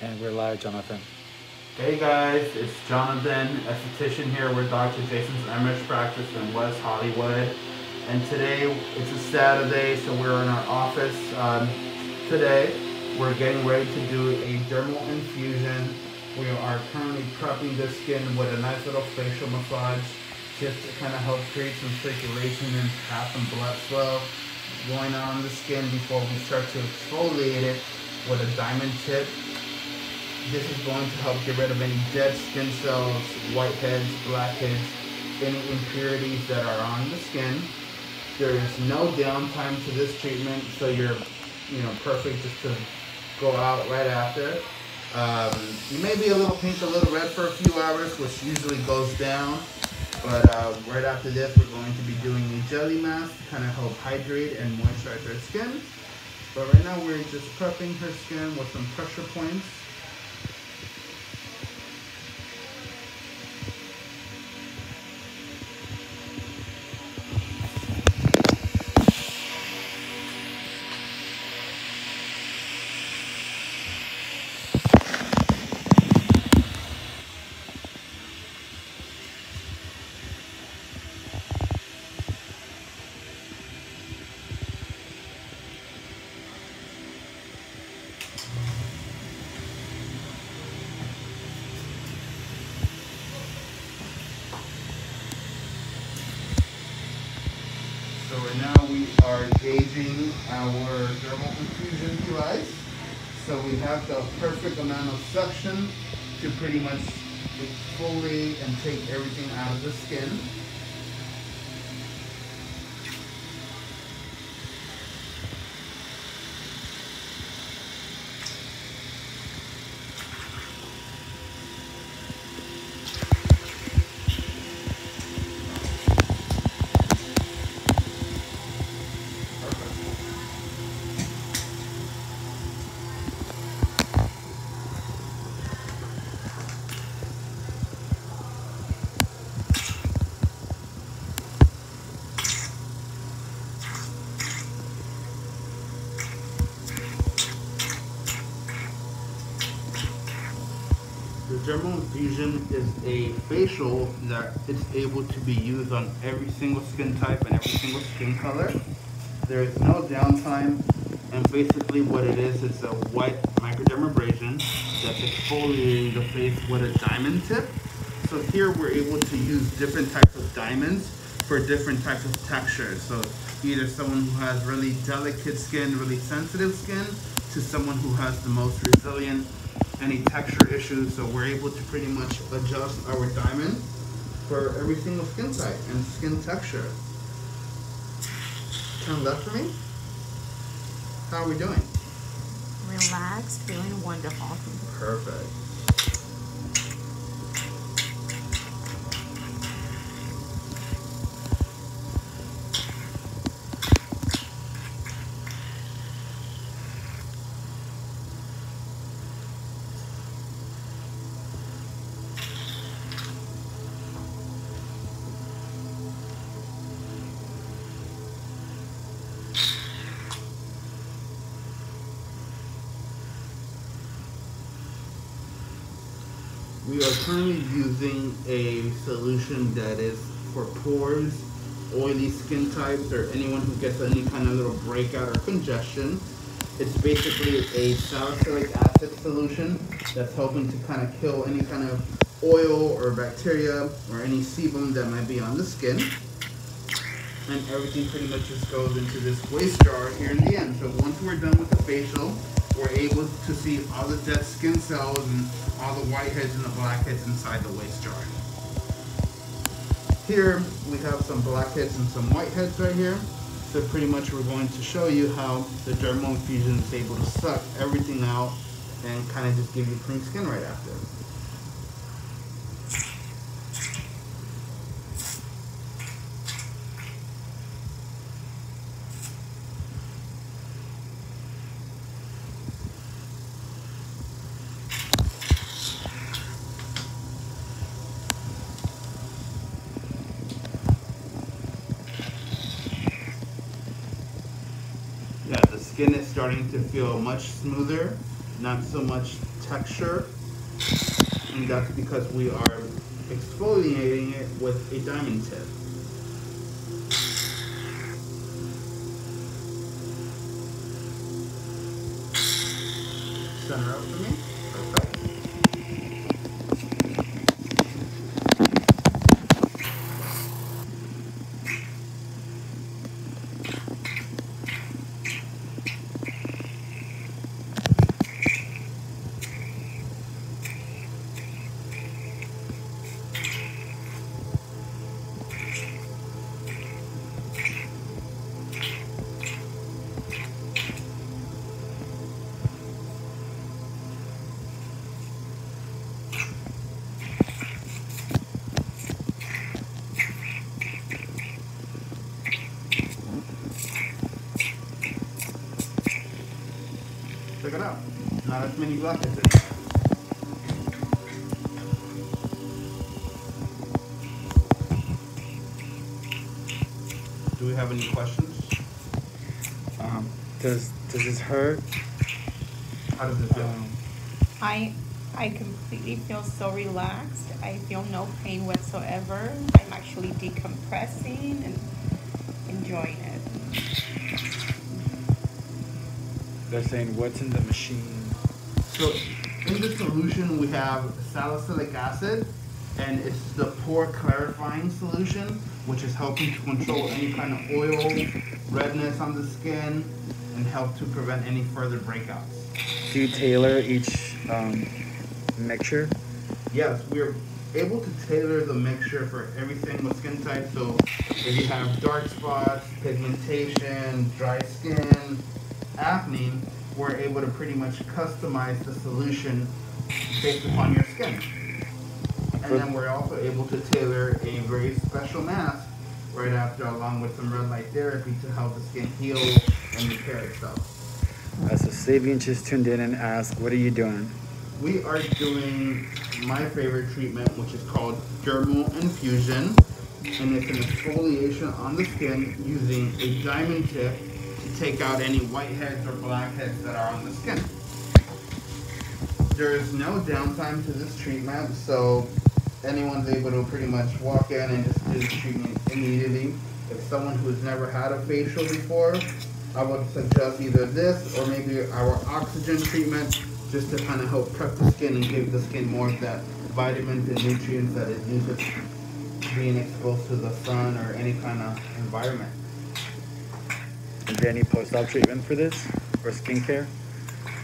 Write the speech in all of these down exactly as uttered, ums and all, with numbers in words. And we're live, Jonathan. Hey guys, it's Jonathan, esthetician here with Doctor Jason Emer's practice in West Hollywood. And today, it's a Saturday, so we're in our office. Um, today, we're getting ready to do a dermal infusion. We are currently prepping the skin with a nice little facial massage just to kind of help create some circulation and have some blood flow going on the skin before we start to exfoliate it with a diamond tip. This is going to help get rid of any dead skin cells, whiteheads, blackheads, any impurities that are on the skin. There is no downtime to this treatment, so you're, you know, perfect just to go out right after. Um, you may be a little pink, a little red for a few hours, which usually goes down. But uh, right after this, we're going to be doing a jelly mask to kind of help hydrate and moisturize her skin. But right now, we're just prepping her skin with some pressure points. Gauging our dermal infusion device, so we have the perfect amount of suction to pretty much exfoliate and take everything out of the skin. Dermal infusion is a facial that is able to be used on every single skin type and every single skin color. There is no downtime, and basically what it is, it's a white microdermabrasion that's exfoliating the face with a diamond tip. So here we're able to use different types of diamonds for different types of textures. So either someone who has really delicate skin, really sensitive skin, to someone who has the most resilient any texture issues, so we're able to pretty much adjust our diamond for every single skin type and skin texture. Turn left for me. How are we doing? Relaxed, feeling wonderful. Perfect. We are currently using a solution that is for pores, oily skin types, or anyone who gets any kind of little breakout or congestion. It's basically a salicylic acid solution that's helping to kind of kill any kind of oil or bacteria or any sebum that might be on the skin. And everything pretty much just goes into this waste jar here in the end. So once we're done with the facial, we're able to see all the dead skin cells and all the whiteheads and the blackheads inside the waste jar. Here we have some blackheads and some whiteheads right here. So pretty much we're going to show you how the dermal infusion is able to suck everything out and kind of just give you clean skin right after. Skin is starting to feel much smoother, not so much texture, and that's because we are exfoliating it with a diamond tip. Center up for me. Check it out. Not as many blotches in there. Do we have any questions? Um, does does this hurt? How does it feel? Um, I I completely feel so relaxed. I feel no pain whatsoever. I'm actually decompressing and enjoying it. They're saying, what's in the machine? So in the solution, we have salicylic acid, and it's the pore clarifying solution, which is helping to control any kind of oil, redness on the skin, and help to prevent any further breakouts. Do you tailor each um, mixture? Yes, we're able to tailor the mixture for every single skin type. So if you have dark spots, pigmentation, dry skin, acne, we're able to pretty much customize the solution based upon your skin. And then we're also able to tailor a very special mask right after, along with some red light therapy, to help the skin heal and repair itself. Uh, so Sabian just tuned in and asked, what are you doing? We are doing my favorite treatment, which is called dermal infusion, and it's an exfoliation on the skin using a diamond tip. Take out any whiteheads or blackheads that are on the skin. There is no downtime to this treatment, so anyone's able to pretty much walk in and just do the treatment immediately. If someone who's never had a facial before, I would suggest either this or maybe our oxygen treatment, just to kind of help prep the skin and give the skin more of that vitamins and nutrients that it uses being exposed to the sun or any kind of environment. Is there any post-op treatment for this, or skincare?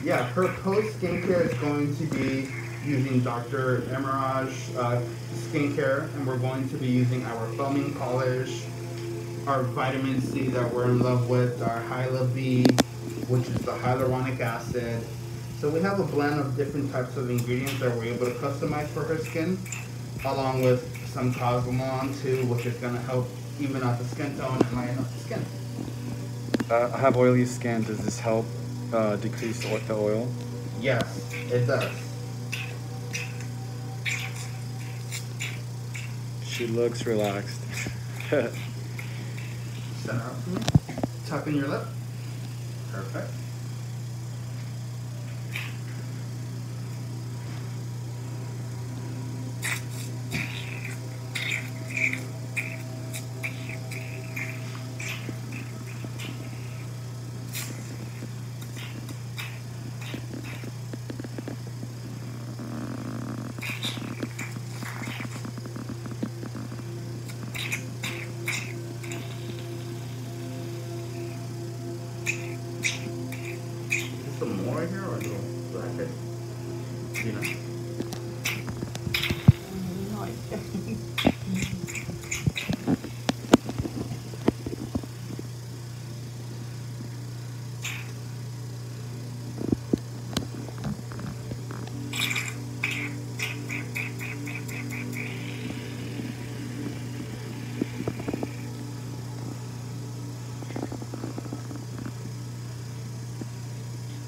Yeah, her post skincare is going to be using Doctor Emer's uh, skincare, and we're going to be using our foaming polish, our vitamin C that we're in love with, our Hyla B, which is the hyaluronic acid. So we have a blend of different types of ingredients that we're able to customize for her skin, along with some Cosmolon too, which is going to help even out the skin tone and lighten up the skin. Uh, I have oily skin. Does this help uh, decrease the oil? Yes, it does. She looks relaxed. Center up for me. Tuck in your lip. Perfect.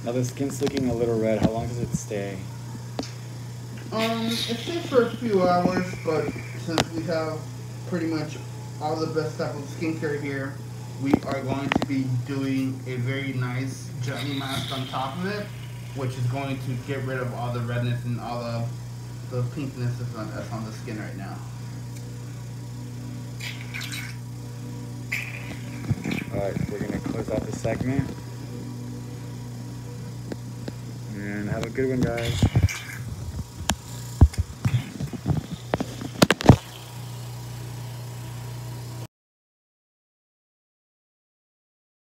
Now the skin's looking a little red. How long does it stay? Um, it stays for a few hours, but since we have pretty much all the best type of skincare here, we are going to be doing a very nice gently mask on top of it, which is going to get rid of all the redness and all the, the pinkness that's on, that's on the skin right now. Alright, we're going to close out this segment. And have a good one, guys.